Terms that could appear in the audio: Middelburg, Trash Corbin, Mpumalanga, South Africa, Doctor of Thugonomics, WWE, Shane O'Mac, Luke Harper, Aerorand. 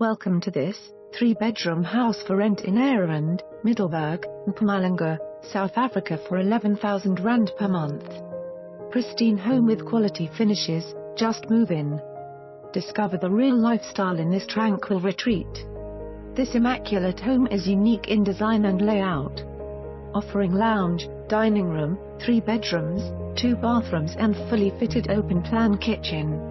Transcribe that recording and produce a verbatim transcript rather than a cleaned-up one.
Welcome to this three-bedroom house for rent in Aerorand, Middelburg, Mpumalanga, South Africa for eleven thousand rand per month. Pristine home with quality finishes, just move in. Discover the real lifestyle in this tranquil retreat. This immaculate home is unique in design and layout, offering lounge, dining room, three bedrooms, two bathrooms and fully fitted open-plan kitchen.